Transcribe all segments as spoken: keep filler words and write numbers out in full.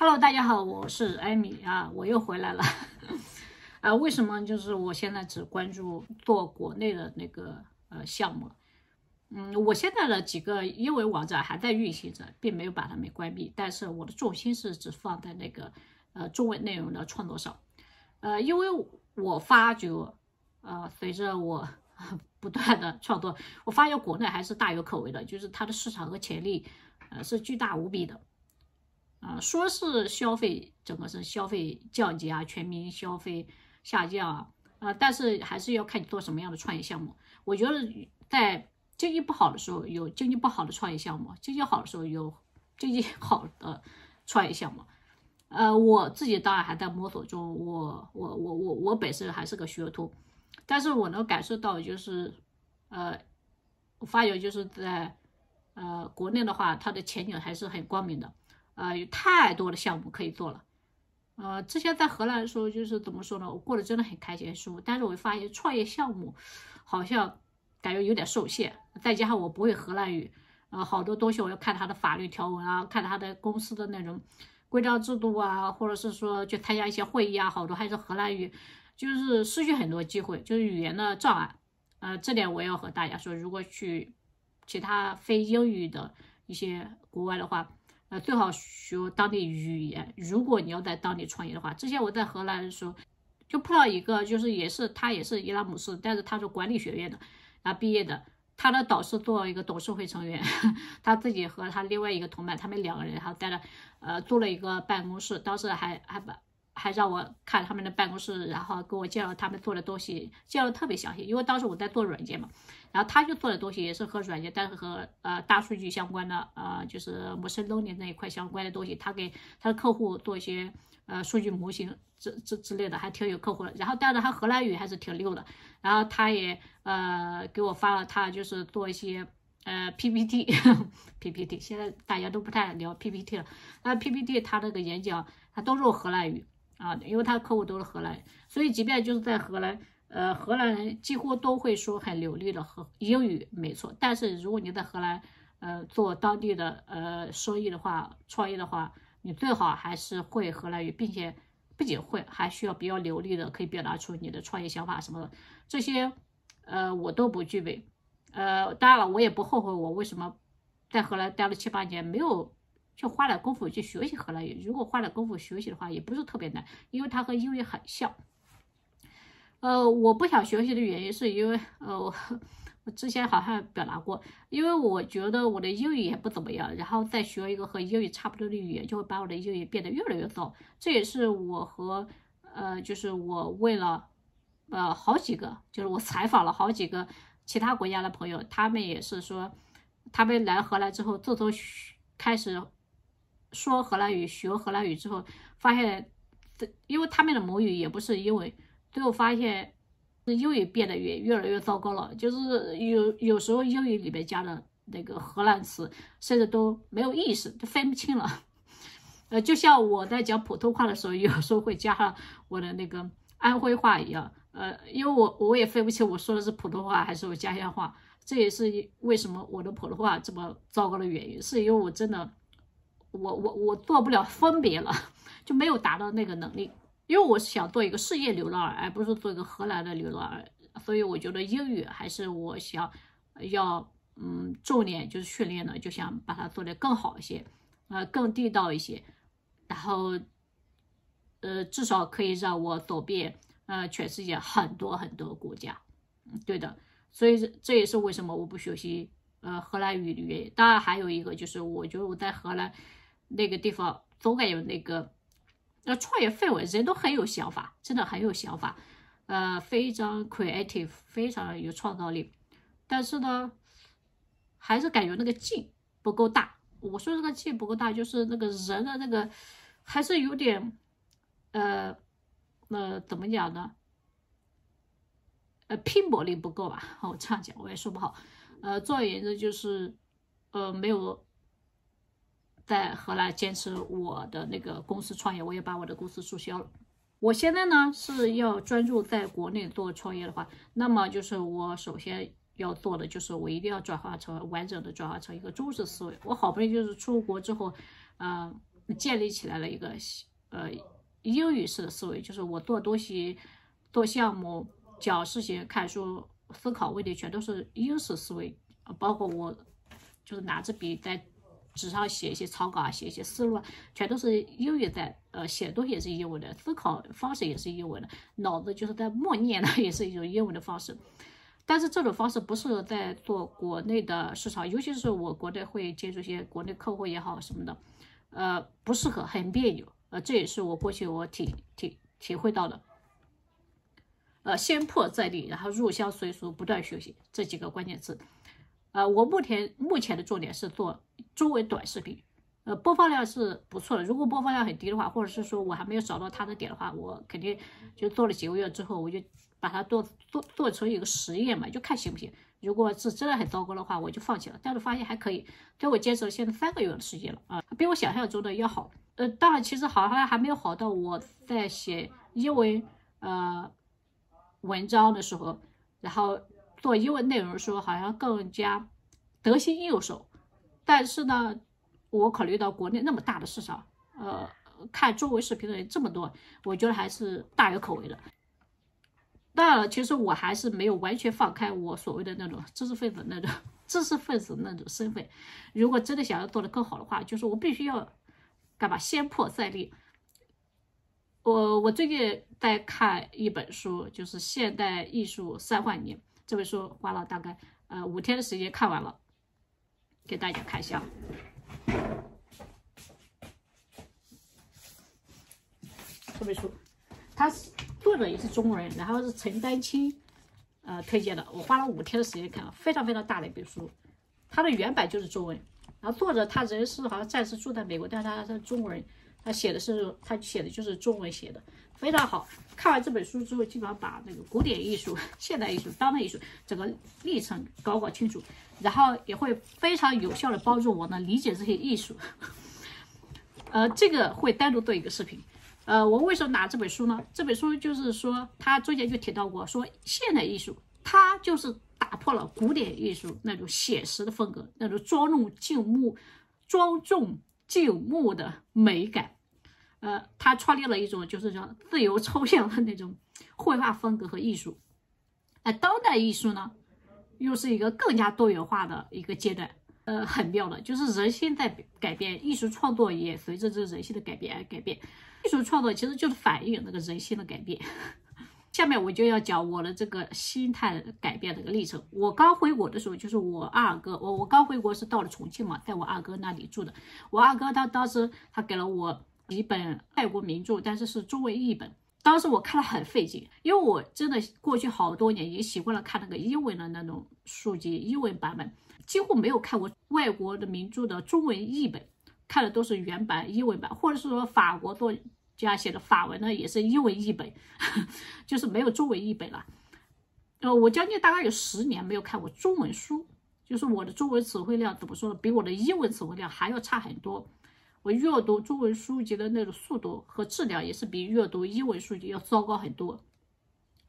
Hello， 大家好，我是艾米啊，我又回来了。啊，为什么就是我现在只关注做国内的那个呃项目？嗯，我现在的几个优为网站还在运行着，并没有把它们关闭，但是我的重心是只放在那个呃中文内容的创作上。呃，因为我发觉，呃，随着我不断的创作，我发现国内还是大有可为的，就是它的市场和潜力，呃，是巨大无比的。 啊，说是消费，整个是消费降级啊，全民消费下降啊，啊，但是还是要看你做什么样的创业项目。我觉得在经济不好的时候有经济不好的创业项目，经济好的时候有经济好的创业项目。呃，我自己当然还在摸索中，我我我我我本身还是个学徒，但是我能感受到就是，呃，我发觉就是在呃国内的话，它的前景还是很光明的。 啊、呃，有太多的项目可以做了，呃，之前在荷兰的时候，就是怎么说呢，我过得真的很开心、很舒服。但是我发现创业项目好像感觉有点受限，再加上我不会荷兰语，啊、呃，好多东西我要看它的法律条文啊，看它的公司的那种规章制度啊，或者是说去参加一些会议啊，好多还是荷兰语，就是失去很多机会，就是语言的障碍。呃，这点我要和大家说，如果去其他非英语的一些国外的话。 呃，最好学当地语言。如果你要在当地创业的话，之前我在荷兰的时候，就碰到一个，就是也是他也是伊拉姆斯，但是他是管理学院的，啊毕业的。他的导师做一个董事会成员，他自己和他另外一个同伴，他们两个人还带了，呃，租了一个办公室。当时还还把还让我看他们的办公室，然后给我介绍他们做的东西，介绍特别详细。因为当时我在做软件嘛，然后他就做的东西也是和软件，但是和呃大数据相关的，呃就是 machine learning 那一块相关的东西，他给他的客户做一些呃数据模型之之之类的，还挺有客户的。然后但是他荷兰语还是挺溜的，然后他也呃给我发了他就是做一些。 呃 ，P P T，P P T， 现在大家都不太聊 P P T 了。那 P P T 它那个演讲，它都是荷兰语啊，因为它客户都是荷兰，所以即便就是在荷兰，呃，荷兰人几乎都会说很流利的荷英语，没错。但是如果你在荷兰，呃，做当地的呃生意的话，创业的话，你最好还是会荷兰语，并且不仅会，还需要比较流利的，可以表达出你的创业想法什么的。这些，呃，我都不具备。 呃，当然了，我也不后悔我为什么在荷兰待了七八年，没有去花点功夫去学习荷兰语。如果花点功夫学习的话，也不是特别难，因为它和英语很像。呃，我不想学习的原因是因为，呃，我我之前好像表达过，因为我觉得我的英语也不怎么样，然后再学一个和英语差不多的语言，就会把我的英语变得越来越糟。这也是我和呃，就是我为了呃好几个，就是我采访了好几个。 其他国家的朋友，他们也是说，他们来荷兰之后，自从开始说荷兰语、学荷兰语之后，发现，因为他们的母语也不是英文，最后发现英语变得越越来越糟糕了。就是有有时候英语里面加的那个荷兰词，甚至都没有意识，就分不清了。呃，就像我在讲普通话的时候，有时候会加上我的那个安徽话一样。 呃，因为我我也分不清我说的是普通话还是我家乡话，这也是为什么我的普通话这么糟糕的原因，是因为我真的，我我我做不了分别了，就没有达到那个能力。因为我想做一个世界流浪儿，而不是做一个荷兰的流浪儿，所以我觉得英语还是我想要嗯重点就是训练的，就想把它做得更好一些，呃更地道一些，然后呃至少可以让我走遍。 呃，全世界很多很多国家，对的，所以这也是为什么我不学习呃荷兰语的原因。当然，还有一个就是，我觉得我在荷兰那个地方总感觉那个呃创业氛围，人都很有想法，真的很有想法，呃，非常 creative， 非常有创造力。但是呢，还是感觉那个劲不够大。我说这个劲不够大，就是那个人的那个还是有点呃。 那怎么讲呢？呃，拼搏力不够吧？我这样讲我也说不好。呃，总而言之就是，呃，没有在荷兰坚持我的那个公司创业，我也把我的公司注销了。我现在呢是要专注在国内做创业的话，那么就是我首先要做的就是我一定要转化成完整的转化成一个中式思维。我好不容易就是出国之后，呃，建立起来了一个呃英语式的思维，就是我做东西、做项目、讲事情、看书、思考问题，全都是英式思维。包括我就是拿着笔在纸上写一些草稿啊，写一些思路啊，全都是英语在。呃，写东西也是英文的，思考方式也是英文的，脑子就是在默念的，也是一种英文的方式。 但是这种方式不适合在做国内的市场，尤其是我国内会接触一些国内客户也好什么的，呃，不适合，很别扭，呃，这也是我过去我体体体会到的。呃，先破再立，然后入乡随俗，不断学习这几个关键词。呃，我目前目前的重点是做中文短视频，呃，播放量是不错的。如果播放量很低的话，或者是说我还没有找到它的点的话，我肯定就做了几个月之后，我就。 把它做做做成一个实验嘛，就看行不行。如果是真的很糟糕的话，我就放弃了。但是发现还可以，所以我坚持了现在三个月的时间了啊，比我想象中的要好。呃，当然其实好像还没有好到我在写英文呃文章的时候，然后做英文内容的时候，好像更加得心应手。但是呢，我考虑到国内那么大的市场，呃，看中文视频的人这么多，我觉得还是大有可为的。 当然了，其实我还是没有完全放开我所谓的那种知识分子那种知识分子那种身份。如果真的想要做得更好的话，就是我必须要干嘛？先破再立。我我最近在看一本书，就是《现代艺术三万年》这本书，花了大概呃五天的时间看完了，给大家看一下。 这本书，它是。 作者也是中国人，然后是陈丹青，呃，推荐的。我花了五天的时间看了，非常非常大的一本书。它的原版就是中文，然后作者他人是好像暂时住在美国，但是他是中国人，他写的是他写的就是中文写的，非常好。看完这本书之后，基本上把那个古典艺术、现代艺术、当代艺术整个历程搞搞清楚，然后也会非常有效的帮助我呢理解这些艺术。呃，这个会单独做一个视频。 呃，我为什么拿这本书呢？这本书就是说，他中间就提到过，说现代艺术它就是打破了古典艺术那种写实的风格，那种庄重静穆、庄重静穆的美感。呃，他创立了一种就是叫自由抽象的那种绘画风格和艺术。呃，当代艺术呢，又是一个更加多元化的一个阶段。 呃，很妙的，就是人性在改变，艺术创作也随着这人性的改变而改变。艺术创作其实就是反映那个人性的改变。下面我就要讲我的这个心态改变的一个历程。我刚回国的时候，就是我二哥，我我刚回国是到了重庆嘛，在我二哥那里住的。我二哥他当时他给了我一本外国名著，但是是中文译本。当时我看了很费劲，因为我真的过去好多年已经习惯了看那个英文的那种书籍，英文版本。 几乎没有看过外国的名著的中文译本，看的都是原版、英文版，或者是说法国作家写的法文呢，也是英文译本，就是没有中文译本了。呃，我将近大概有十年没有看过中文书，就是我的中文词汇量怎么说呢，比我的英文词汇量还要差很多。我阅读中文书籍的那种速度和质量，也是比阅读英文书籍要糟糕很多。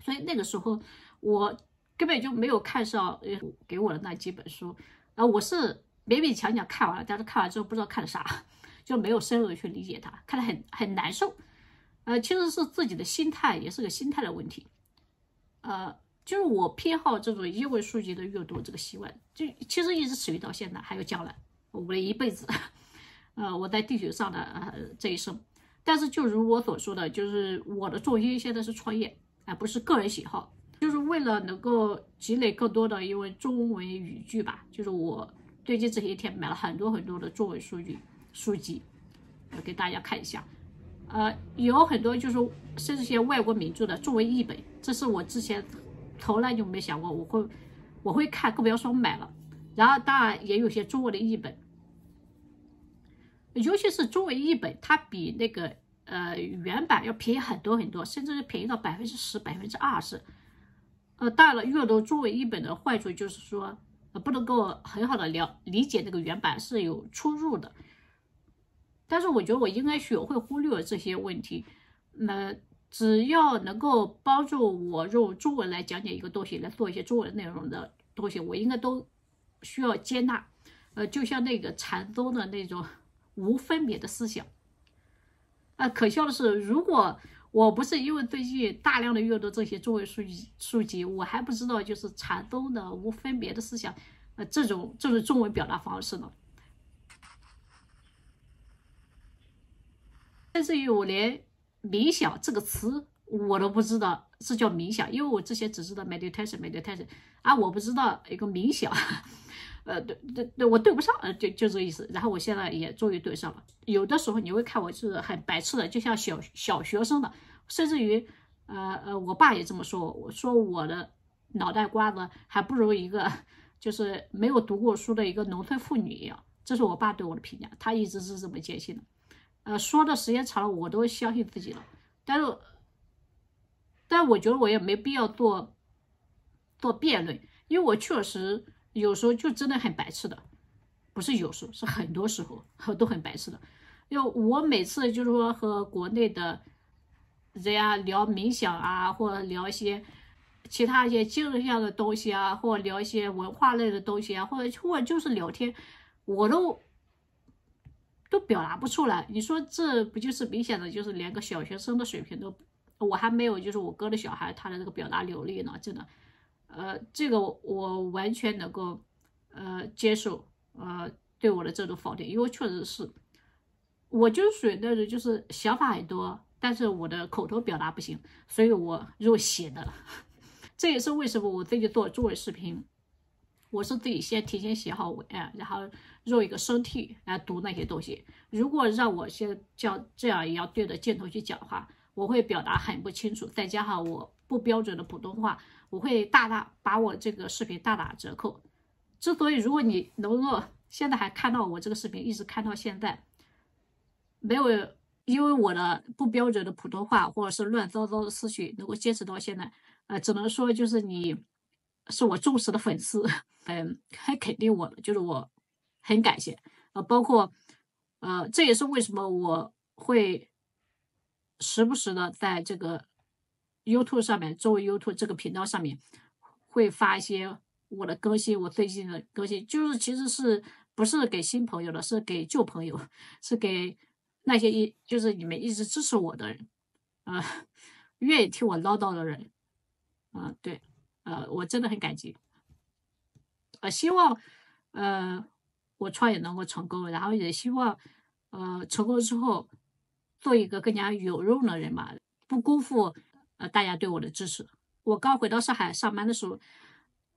所以那个时候我。 根本就没有看上给我的那几本书，啊，我是勉勉强强看完了，但是看完之后不知道看啥，就没有深入去理解它，看得很很难受。呃，其实是自己的心态，也是个心态的问题。呃，就是我偏好这种英文书籍的阅读这个习惯，就其实一直持续到现在，还有将来，我的一辈子，呃，我在地球上的呃这一生。但是就如我所说的，就是我的重心现在是创业，而不是个人喜好。 就是为了能够积累更多的因为中文语句吧，就是我最近这些天买了很多很多的中文书籍书籍，呃，给大家看一下，呃，有很多就是甚至些外国名著的中文译本，这是我之前从来就没想过我会我会看，更不要说买了。然后当然也有些中文的译本，尤其是中文译本，它比那个呃原版要便宜很多很多，甚至是便宜到百分之十、百分之二十。 呃，当然了，阅读中文译本的坏处就是说，呃，不能够很好的了理解那个原版是有出入的。但是我觉得我应该学会忽略这些问题。那、嗯、只要能够帮助我用中文来讲解一个东西，来做一些中文内容的东西，我应该都需要接纳。呃，就像那个禅宗的那种无分别的思想，呃，可笑的是，如果我不是因为最近大量的阅读这些中文书籍书籍，我还不知道就是禅宗的无分别的思想，呃，这种这种中文表达方式呢。甚至于我连冥想这个词我都不知道是叫冥想，因为我之前只知道 meditation meditation 啊，我不知道一个冥想。呃，对对对，我对不上，呃，就就这个意思。然后我现在也终于对上了。有的时候你会看我是很白痴的，就像小小学生的，甚至于，呃呃，我爸也这么说，我说我的脑袋瓜子还不如一个就是没有读过书的一个农村妇女一样。这是我爸对我的评价，他一直是这么坚信的。呃，说的时间长了，我都相信自己了。但是，但我觉得我也没必要做做辩论，因为我确实。有时候就真的很白痴的，不是有时候，是很多时候都很白痴的。因为我每次就是说和国内的人家聊冥想啊，或者聊一些其他一些精神上的东西啊，或者聊一些文化类的东西啊，或者或者就是聊天，我都都表达不出来。你说这不就是明显的就是连个小学生的水平都，我还没有就是我哥的小孩他的这个表达流利呢，真的。呃，这个我完全能够，呃，接受，呃，对我的这种否定，因为确实是，我就属于那种就是想法很多，但是我的口头表达不行，所以我用写的了。这也是为什么我自己做中文视频，我是自己先提前写好文案，然后用一个声替来读那些东西。如果让我先像这样一样对着镜头去讲话，我会表达很不清楚，再加上我不标准的普通话。我会大大把我这个视频大打折扣。之所以如果你能够现在还看到我这个视频，一直看到现在，没有因为我的不标准的普通话或者是乱糟糟的思绪能够坚持到现在，呃，只能说就是你是我忠实的粉丝，嗯，还肯定我，就是我很感谢。呃，包括呃，这也是为什么我会时不时的在这个。YouTube 上面，作为 YouTube 这个频道上面，会发一些我的更新，我最近的更新，就是其实是不是给新朋友的，是给旧朋友，是给那些一就是你们一直支持我的人，啊、呃，愿意听我唠叨的人，啊、呃，对，呃，我真的很感激，呃，希望呃我创业能够成功，然后也希望呃成功之后做一个更加有用的人嘛，不辜负。呃，大家对我的支持。我刚回到上海上班的时候，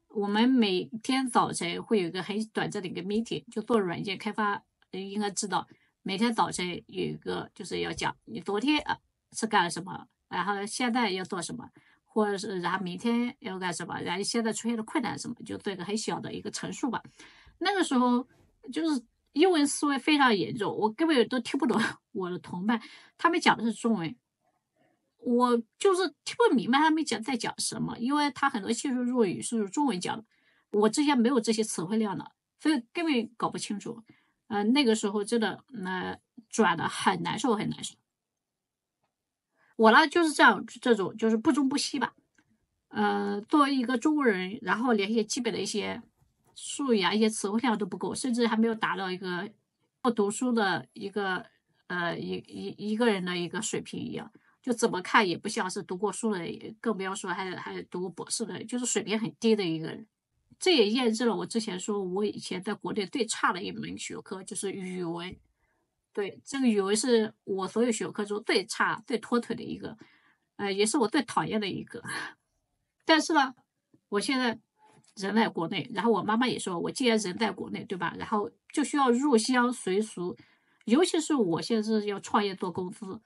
我们每天早晨会有一个很短暂的一个 meeting， 就做软件开发，应该知道，每天早晨有一个就是要讲你昨天啊是干了什么，然后现在要做什么，或者是然后明天要干什么，然后现在出现的困难什么，就做一个很小的一个陈述吧。那个时候就是英文思维非常严重，我根本都听不懂我的同伴，他们讲的是中文。我就是听不明白他们讲在讲什么，因为他很多技术术语是中文讲的，我之前没有这些词汇量的，所以根本搞不清楚。呃，那个时候真的，呃，转的很难受，很难受。我呢就是这样，这种就是不中不西吧。呃，作为一个中国人，然后连一些基本的一些术语啊、一些词汇量都不够，甚至还没有达到一个不读书的一个呃一一一个人的一个水平一样。就怎么看也不像是读过书的，更不要说还还读过博士的，就是水平很低的一个人。这也验证了我之前说我以前在国内最差的一门学科就是语文。对，这个语文是我所有学科中最差、最拖腿的一个，呃，也是我最讨厌的一个。但是呢，我现在人在国内，然后我妈妈也说，我既然人在国内，对吧？然后就需要入乡随俗，尤其是我现在是要创业做公司。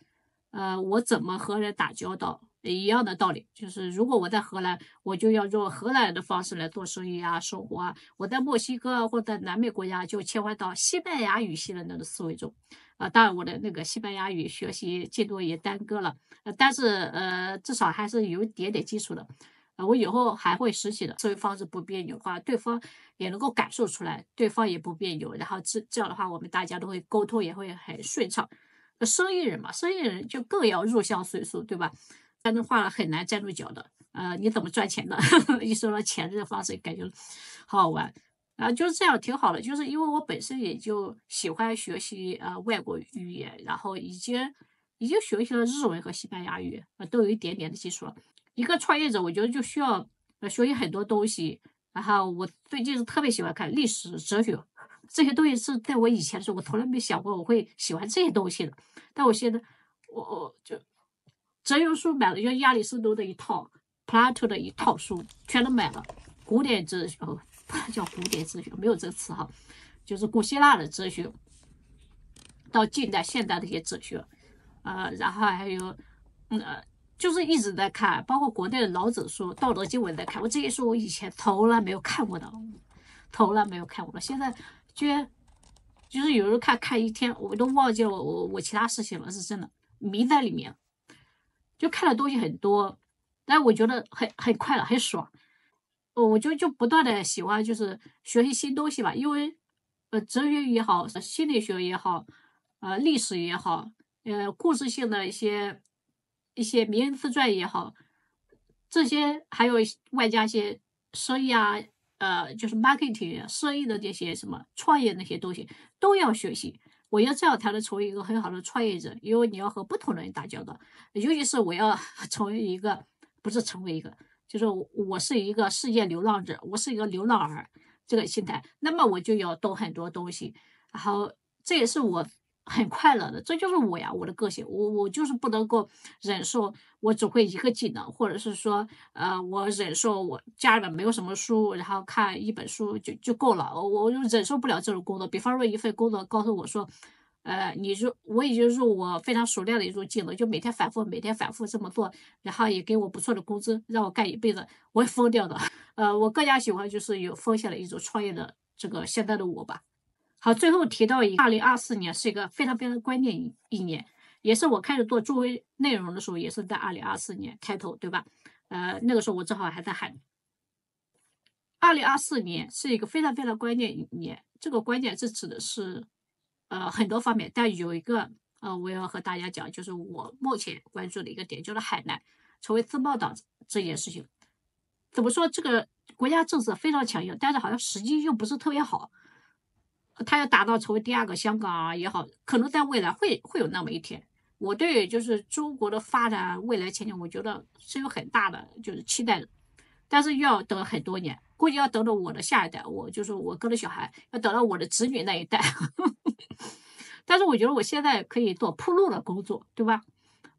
呃，我怎么和人打交道，一样的道理，就是如果我在荷兰，我就要用荷兰人的方式来做生意啊、生活啊；我在墨西哥或者南美国家，就切换到西班牙语系的那种思维中。啊、呃，当然我的那个西班牙语学习进度也耽搁了，呃、但是呃，至少还是有一点点基础的。呃，我以后还会实习的，思维方式不别扭的话，对方也能够感受出来，对方也不别扭，然后这这样的话，我们大家都会沟通，也会很顺畅。生意人嘛，生意人就更要入乡随俗，对吧？山东话很难站住脚的。呃，你怎么赚钱的？一说到钱这个方式，感觉好好玩。啊、呃，就是这样挺好的。就是因为我本身也就喜欢学习呃外国语言，然后已经已经学习了日文和西班牙语啊，都有一点点的基础了。一个创业者，我觉得就需要学习很多东西。然后我最近是特别喜欢看历史、哲学这些东西，是在我以前的时候，我从来没想过我会喜欢这些东西的。但我现在，我我就哲学书买了，就亚里士多德的一套，柏拉图的一套书，全都买了。古典哲学哦，叫古典哲学，没有这个词哈，就是古希腊的哲学，到近代、现代的一些哲学。呃，然后还有，嗯、呃，就是一直在看，包括国内的老子书、道德经我也在看。我这些书我以前从来没有看过的，从来没有看过的。现在居然就是有人看看一天，我都忘记了我我我其他事情了，是真的迷在里面，就看的东西很多，但我觉得很很快乐，很爽。我就就不断的喜欢就是学习新东西吧，因为呃哲学也好，心理学也好，呃历史也好。呃，故事性的一些一些名人自传也好，这些还有外加一些生意啊，呃，就是 marketing 啊，生意的这些什么创业那些东西都要学习。我要这样才能成为一个很好的创业者，因为你要和不同的人打交道。尤其是我要成为一个，不是成为一个，就是我是一个世界流浪者，我是一个流浪儿这个心态，那么我就要懂很多东西，然后这也是我。很快乐的，这就是我呀，我的个性，我我就是不能够忍受我只会一个技能，或者是说，呃，我忍受我家里面没有什么书，然后看一本书就就够了，我我就忍受不了这种工作。比方说一份工作告诉我说，呃，你入我已经入我非常熟练的一种技能，就每天反复，每天反复这么做，然后也给我不错的工资，让我干一辈子，我会疯掉的。呃，我更加喜欢就是有风险的一种创业的这个现在的我吧。好，最后提到一个二零二四年是一个非常非常关键一年，也是我开始做周围内容的时候，也是在二零二四年开头，对吧？呃，那个时候我正好还在喊，二零二四年是一个非常非常关键一年。这个关键是指的是呃很多方面，但有一个呃我要和大家讲，就是我目前关注的一个点，就是海南成为自贸岛这件事情。怎么说，这个国家政策非常强硬，但是好像实际又不是特别好。他要达到成为第二个香港啊也好，可能在未来会会有那么一天。我对就是中国的发展未来前景，我觉得是有很大的就是期待的，但是要等很多年，估计要等到我的下一代，我就是我哥的小孩，要等到我的子女那一代。但是我觉得我现在可以做铺路的工作，对吧？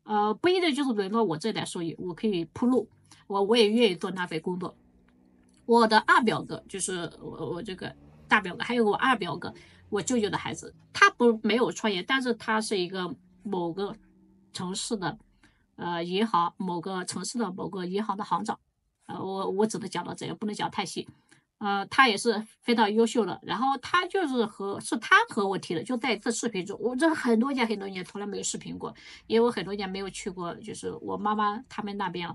呃，不一定就是轮到我这代受益，我可以铺路，我我也愿意做那份工作。我的二表哥就是我我这个。大表哥，还有我二表哥，我舅舅的孩子，他不没有创业，但是他是一个某个城市的呃银行，某个城市的某个银行的行长，呃，我我只能讲到这，也不能讲太细，呃，他也是非常优秀的。然后他就是和是他和我提的，就在一次视频中，我这很多年很多年从来没有视频过，因为我很多年没有去过，就是我妈妈他们那边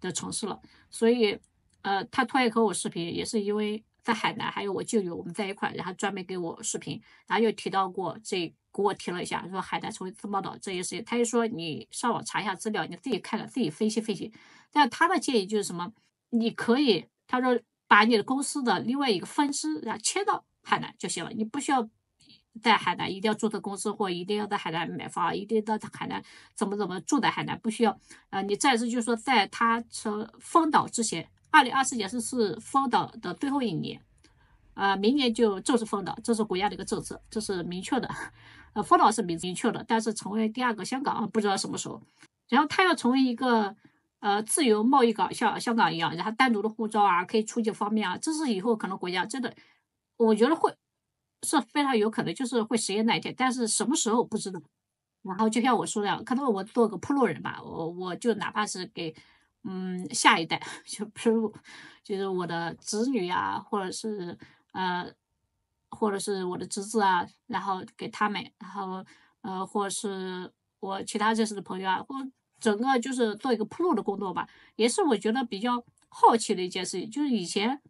的城市了，所以呃，他突然和我视频，也是因为。在海南还有我舅舅，我们在一块，然后专门给我视频，然后又提到过这，给我提了一下，说海南成为自贸岛这些事情，他就说你上网查一下资料，你自己看看，自己分析分析。但他的建议就是什么？你可以，他说把你的公司的另外一个分支，然后迁到海南就行了，你不需要在海南一定要注册公司，或一定要在海南买房，一定要在海南怎么怎么住在海南，不需要。呃，你暂时就是说，在他成封岛之前。二零二四年是是封岛的最后一年，呃，明年就正式封岛，这是国家的一个政策，这是明确的。呃，封岛是明明确的，但是成为第二个香港不知道什么时候。然后它要成为一个呃自由贸易港，像香港一样，然后单独的护照啊，可以出境方面啊，这是以后可能国家真的，我觉得会是非常有可能就是会实现那一天，但是什么时候不知道。然后就像我说的，可能我做个铺路人吧，我我就哪怕是给。嗯，下一代就比如就是我的子女啊，或者是呃，或者是我的侄子啊，然后给他们，然后呃，或者是我其他认识的朋友啊，或整个就是做一个铺路的工作吧，也是我觉得比较好奇的一件事情。就是以前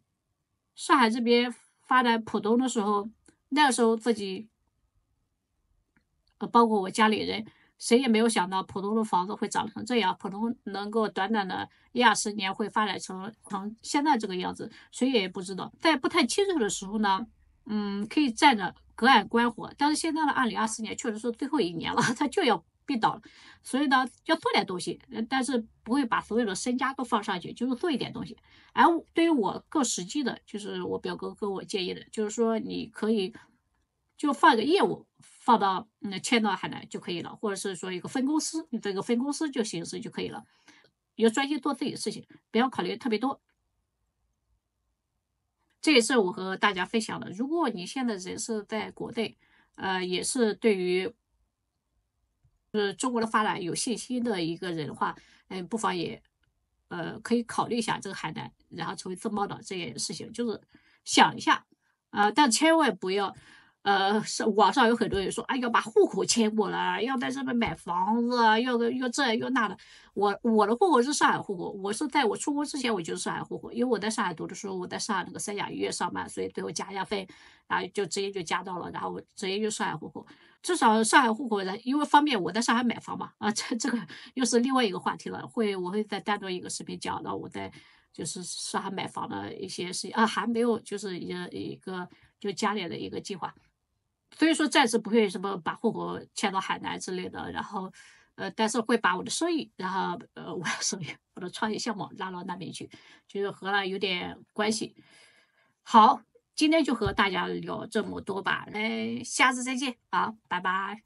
上海这边发展浦东的时候，那个时候自己，呃，包括我家里人。谁也没有想到浦东的房子会长成这样，浦东能够短短的一二十年会发展成成现在这个样子，谁也不知道。在不太清楚的时候呢，嗯，可以站着隔岸观火。但是现在的二零二四年确实是最后一年了，它就要必到了，所以呢要做点东西，但是不会把所有的身家都放上去，就是做一点东西。而对于我更实际的，就是我表哥跟我建议的，就是说你可以就放个业务放到嗯迁到海南就可以了，或者是说一个分公司，你这个分公司就形式就可以了，要专心做自己的事情，不要考虑特别多。这也是我和大家分享的。如果你现在人是在国内，呃，也是对于呃中国的发展有信心的一个人的话，嗯、呃，不妨也呃可以考虑一下这个海南，然后成为自贸岛这件事情，就是想一下啊、呃，但千万不要呃，网上有很多人说，哎，要把户口迁过来，要在这边买房子，要要这要那的。我我的户口是上海户口，我是在我出国之前我就是上海户口，因为我在上海读的时候，我在上海那个三甲医院上班，所以最后加加分，然后就直接就加到了，然后我直接就上海户口。至少上海户口人，因为方便我在上海买房嘛，啊，这这个又是另外一个话题了，会我会再单独一个视频讲到我在就是上海买房的一些事情啊，还没有就是一个一个就家里的一个计划。所以说暂时不会什么把户口迁到海南之类的，然后，呃，但是会把我的生意，然后呃，我的生意，我的创业项目拉到那边去，就是和那有点关系。好，今天就和大家聊这么多吧，哎，下次再见，好，拜拜。